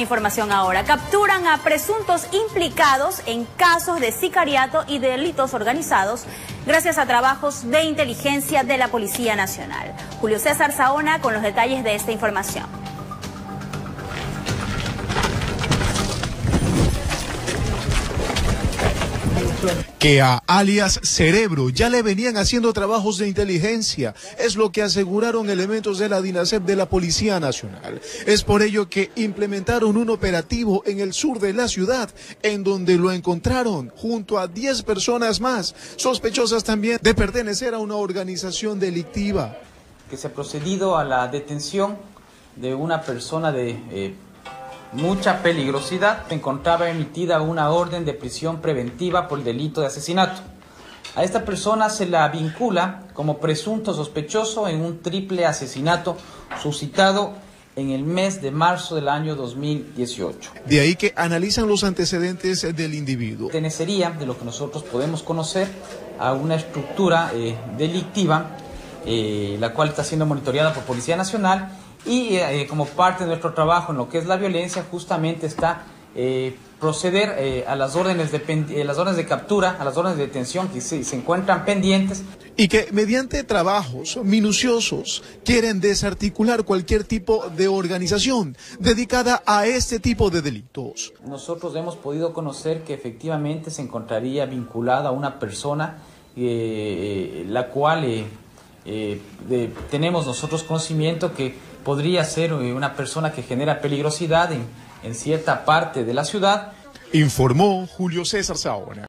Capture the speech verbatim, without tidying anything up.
Información ahora. Capturan a presuntos implicados en casos de sicariato y delitos organizados gracias a trabajos de inteligencia de la Policía Nacional. Julio César Saona con los detalles de esta información. Que a alias Cerebro ya le venían haciendo trabajos de inteligencia, es lo que aseguraron elementos de la DINACEP de la Policía Nacional. Es por ello que implementaron un operativo en el sur de la ciudad, en donde lo encontraron junto a diez personas más, sospechosas también de pertenecer a una organización delictiva. Que se ha procedido a la detención de una persona de eh, mucha peligrosidad. Se encontraba emitida una orden de prisión preventiva por el delito de asesinato. A esta persona se la vincula como presunto sospechoso en un triple asesinato suscitado en el mes de marzo del año dos mil dieciocho. De ahí que analizan los antecedentes del individuo. Pertenecería, de lo que nosotros podemos conocer, a una estructura eh, delictiva, eh, la cual está siendo monitoreada por Policía Nacional. Y eh, como parte de nuestro trabajo en lo que es la violencia, justamente está eh, proceder eh, a las órdenes de eh, las órdenes de captura, a las órdenes de detención que se, se encuentran pendientes. Y que mediante trabajos minuciosos quieren desarticular cualquier tipo de organización dedicada a este tipo de delitos. Nosotros hemos podido conocer que efectivamente se encontraría vinculada a una persona eh, la cual eh, eh, de, tenemos nosotros conocimiento que podría ser una persona que genera peligrosidad en, en cierta parte de la ciudad, informó Julio César Saona.